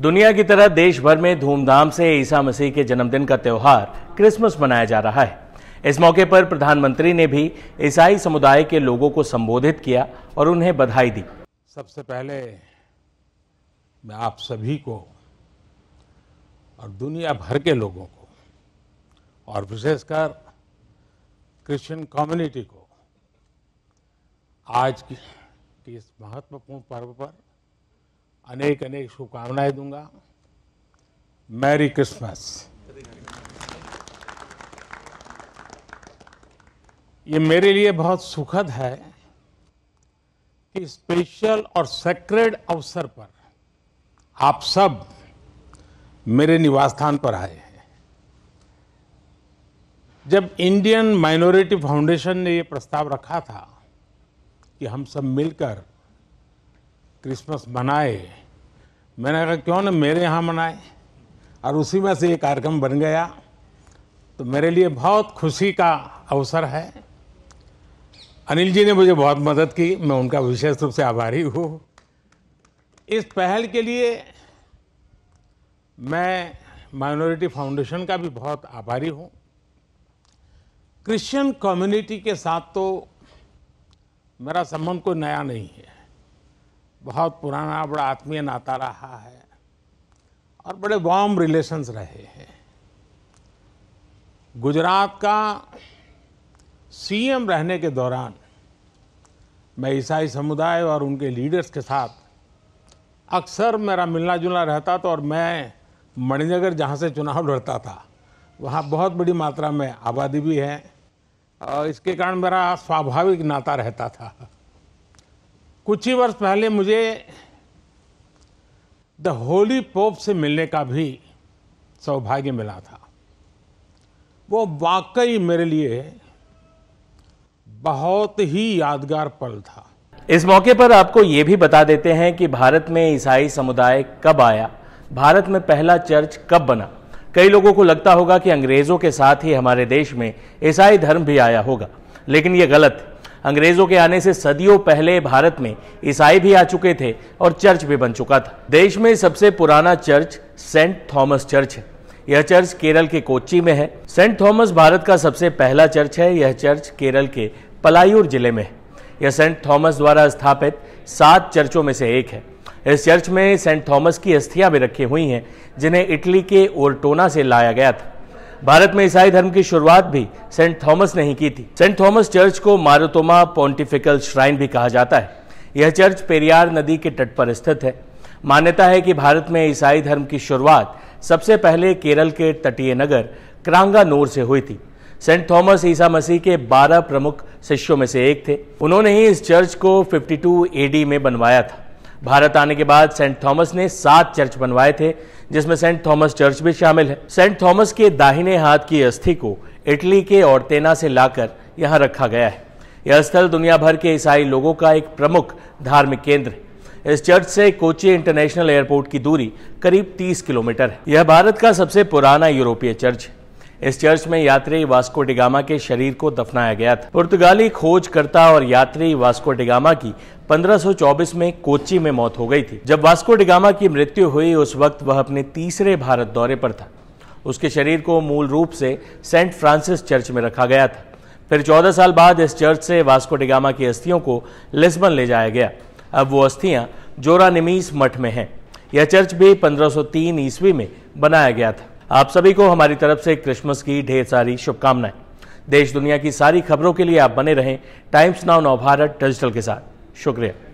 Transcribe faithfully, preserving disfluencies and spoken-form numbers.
दुनिया की तरह देश भर में धूमधाम से ईसा मसीह के जन्मदिन का त्यौहार क्रिसमस मनाया जा रहा है। इस मौके पर प्रधानमंत्री ने भी ईसाई समुदाय के लोगों को संबोधित किया और उन्हें बधाई दी। सबसे पहले मैं आप सभी को और दुनिया भर के लोगों को और विशेषकर क्रिश्चियन कम्युनिटी को आज की इस महत्वपूर्ण पर्व पर अनेक अनेक शुभकामनाएं दूंगा। Merry Christmas. ये मेरे लिए बहुत सुखद है कि स्पेशल और सेक्रेड अवसर पर आप सब मेरे निवास स्थान पर आए हैं। जब इंडियन माइनॉरिटी फाउंडेशन ने ये प्रस्ताव रखा था कि हम सब मिलकर क्रिसमस मनाए, मैंने कहा क्यों ना मेरे यहाँ मनाए, और उसी में से ये कार्यक्रम बन गया, तो मेरे लिए बहुत खुशी का अवसर है। अनिल जी ने मुझे बहुत मदद की, मैं उनका विशेष रूप से आभारी हूँ। इस पहल के लिए मैं माइनॉरिटी फाउंडेशन का भी बहुत आभारी हूँ। क्रिश्चियन कम्युनिटी के साथ तो मेरा संबंध कोई नया नहीं है, बहुत पुराना बड़ा आत्मीय नाता रहा है और बड़े वार्म रिलेशंस रहे हैं। गुजरात का सीएम रहने के दौरान मैं ईसाई समुदाय और उनके लीडर्स के साथ अक्सर मेरा मिलना जुलना रहता था, और मैं मणिनगर जहाँ से चुनाव लड़ता था वहाँ बहुत बड़ी मात्रा में आबादी भी है और इसके कारण मेरा स्वाभाविक नाता रहता था। कुछ ही वर्ष पहले मुझे द होली पोप से मिलने का भी सौभाग्य मिला था। वो वाकई मेरे लिए बहुत ही यादगार पल था। इस मौके पर आपको ये भी बता देते हैं कि भारत में ईसाई समुदाय कब आया, भारत में पहला चर्च कब बना। कई लोगों को लगता होगा कि अंग्रेजों के साथ ही हमारे देश में ईसाई धर्म भी आया होगा, लेकिन ये गलत है। अंग्रेजों के आने से सदियों पहले भारत में ईसाई भी आ चुके थे और चर्च भी बन चुका था। देश में सबसे पुराना चर्च सेंट थॉमस चर्च है। यह चर्च केरल के कोच्चि में है। सेंट थॉमस भारत का सबसे पहला चर्च है। यह चर्च केरल के पलायूर जिले में है। यह सेंट थॉमस द्वारा स्थापित सात चर्चों में से एक है। इस चर्च में सेंट थॉमस की अस्थियां भी रखी हुई हैं, जिन्हें इटली के ओरटोना से लाया गया था। भारत में ईसाई धर्म की शुरुआत भी सेंट थॉमस ने ही की थी। सेंट थॉमस चर्च को मार्थोमा पॉन्टिफिकल श्राइन भी कहा जाता है। यह चर्च पेरियार नदी के तट पर स्थित है। मान्यता है कि भारत में ईसाई धर्म की शुरुआत सबसे पहले केरल के तटीय नगर क्रांगानोर से हुई थी। सेंट थॉमस ईसा मसीह के बारह प्रमुख शिष्यों में से एक थे। उन्होंने ही इस चर्च को बावन ए डी में बनवाया था। भारत आने के बाद सेंट थॉमस ने सात चर्च बनवाए थे, जिसमें सेंट थॉमस चर्च भी शामिल है। सेंट थॉमस के दाहिने हाथ की अस्थि को इटली के ओरटेना से लाकर यहाँ रखा गया है। यह स्थल दुनिया भर के ईसाई लोगों का एक प्रमुख धार्मिक केंद्र है। इस चर्च से कोची इंटरनेशनल एयरपोर्ट की दूरी करीब तीस किलोमीटर है। यह भारत का सबसे पुराना यूरोपीय चर्च है। इस चर्च में यात्री वास्को डी गामा के शरीर को दफनाया गया था। पुर्तगाली खोजकर्ता और यात्री वास्को डी गामा की पंद्रह सौ चौबीस में कोच्चि में मौत हो गई थी। जब वास्को डी गामा की मृत्यु हुई, उस वक्त वह अपने तीसरे भारत दौरे पर था। उसके शरीर को मूल रूप से सेंट फ्रांसिस चर्च में रखा गया था। फिर चौदह साल बाद इस चर्च से वास्को डी गामा की अस्थियों को लिस्बन ले जाया गया। अब वो अस्थियां जोरानिमीस मठ में हैं। यह चर्च भी पंद्रह सौ तीन ईस्वी में बनाया गया था। आप सभी को हमारी तरफ से क्रिसमस की ढेर सारी शुभकामनाएं। देश दुनिया की सारी खबरों के लिए आप बने रहें टाइम्स नाउ नवभारत डिजिटल के साथ। शुक्रिया।